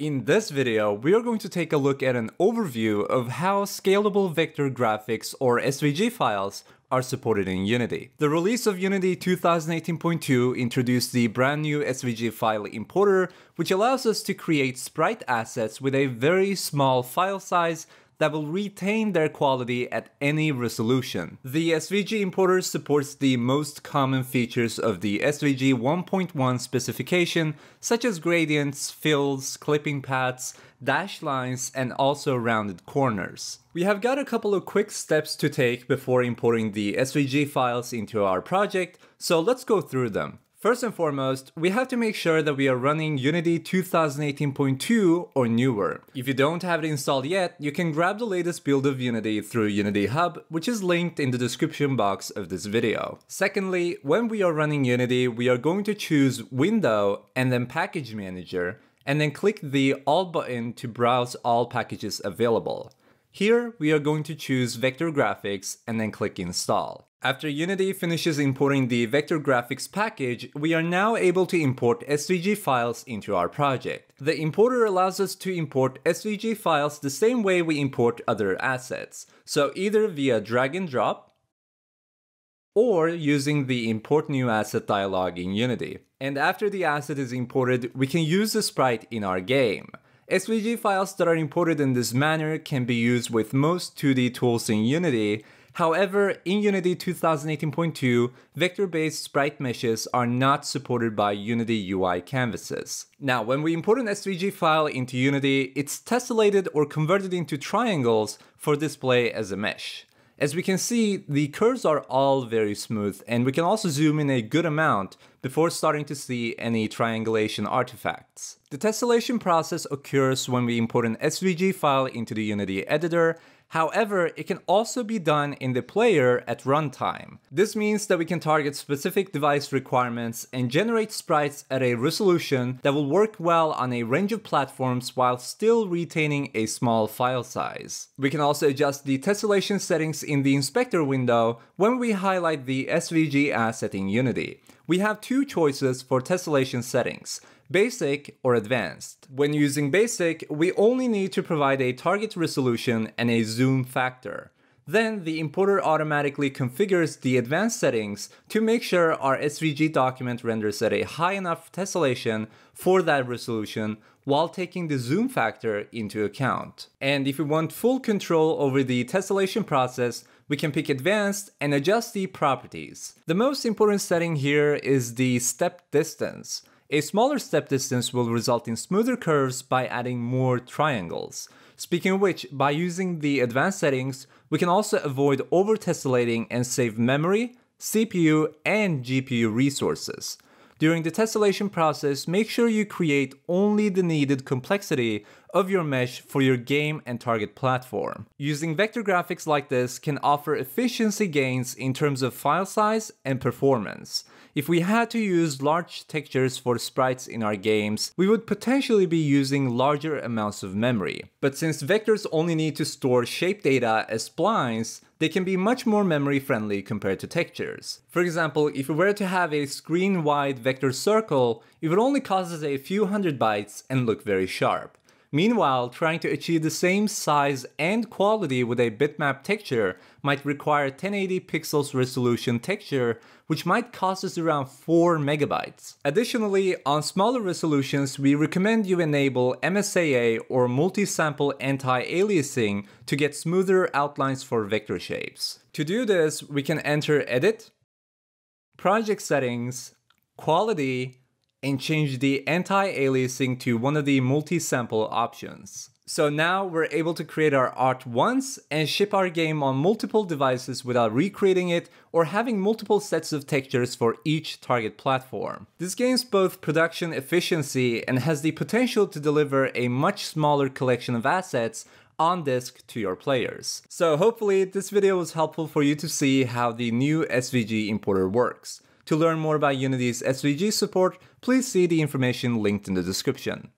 In this video, we are going to take a look at an overview of how scalable vector graphics or SVG files are supported in Unity. The release of Unity 2018.2 introduced the brand new SVG file importer, which allows us to create sprite assets with a very small file size that will retain their quality at any resolution. The SVG importer supports the most common features of the SVG 1.1 specification, such as gradients, fills, clipping paths, dashed lines, and also rounded corners. We have got a couple of quick steps to take before importing the SVG files into our project, so let's go through them. First and foremost, we have to make sure that we are running Unity 2018.2 or newer. If you don't have it installed yet, you can grab the latest build of Unity through Unity Hub, which is linked in the description box of this video. Secondly, when we are running Unity, we are going to choose Window and then Package Manager, and then click the All button to browse all packages available. Here, we are going to choose Vector Graphics and then click Install. After Unity finishes importing the Vector Graphics package, we are now able to import SVG files into our project. The importer allows us to import SVG files the same way we import other assets, so either via drag and drop or using the Import New Asset dialog in Unity. And after the asset is imported, we can use the sprite in our game. SVG files that are imported in this manner can be used with most 2D tools in Unity. However, in Unity 2018.2, vector-based sprite meshes are not supported by Unity UI canvases. Now, when we import an SVG file into Unity, it's tessellated or converted into triangles for display as a mesh. As we can see, the curves are all very smooth, and we can also zoom in a good amount before starting to see any triangulation artifacts. The tessellation process occurs when we import an SVG file into the Unity editor. However, it can also be done in the player at runtime. This means that we can target specific device requirements and generate sprites at a resolution that will work well on a range of platforms while still retaining a small file size. We can also adjust the tessellation settings in the inspector window when we highlight the SVG asset in Unity. We have two choices for tessellation settings: basic or advanced. When using basic, we only need to provide a target resolution and a zoom factor. Then the importer automatically configures the advanced settings to make sure our SVG document renders at a high enough tessellation for that resolution while taking the zoom factor into account. And if we want full control over the tessellation process, we can pick advanced and adjust the properties. The most important setting here is the step distance. A smaller step distance will result in smoother curves by adding more triangles. Speaking of which, by using the advanced settings, we can also avoid over tessellating and save memory, CPU, and GPU resources. During the tessellation process, make sure you create only the needed complexity of your mesh for your game and target platform. Using vector graphics like this can offer efficiency gains in terms of file size and performance. If we had to use large textures for sprites in our games, we would potentially be using larger amounts of memory. But since vectors only need to store shape data as splines, they can be much more memory friendly compared to textures. For example, if we were to have a screen-wide vector circle, it would only cost us a few hundred bytes and look very sharp. Meanwhile, trying to achieve the same size and quality with a bitmap texture might require 1080 pixels resolution texture, which might cost us around 4 megabytes. Additionally, on smaller resolutions, we recommend you enable MSAA or multi-sample anti-aliasing to get smoother outlines for vector shapes. To do this, we can enter Edit, Project Settings, Quality, and change the anti-aliasing to one of the multi-sample options. So now we're able to create our art once and ship our game on multiple devices without recreating it or having multiple sets of textures for each target platform. This gains both production efficiency and has the potential to deliver a much smaller collection of assets on disk to your players. So hopefully this video was helpful for you to see how the new SVG importer works. To learn more about Unity's SVG support, please see the information linked in the description.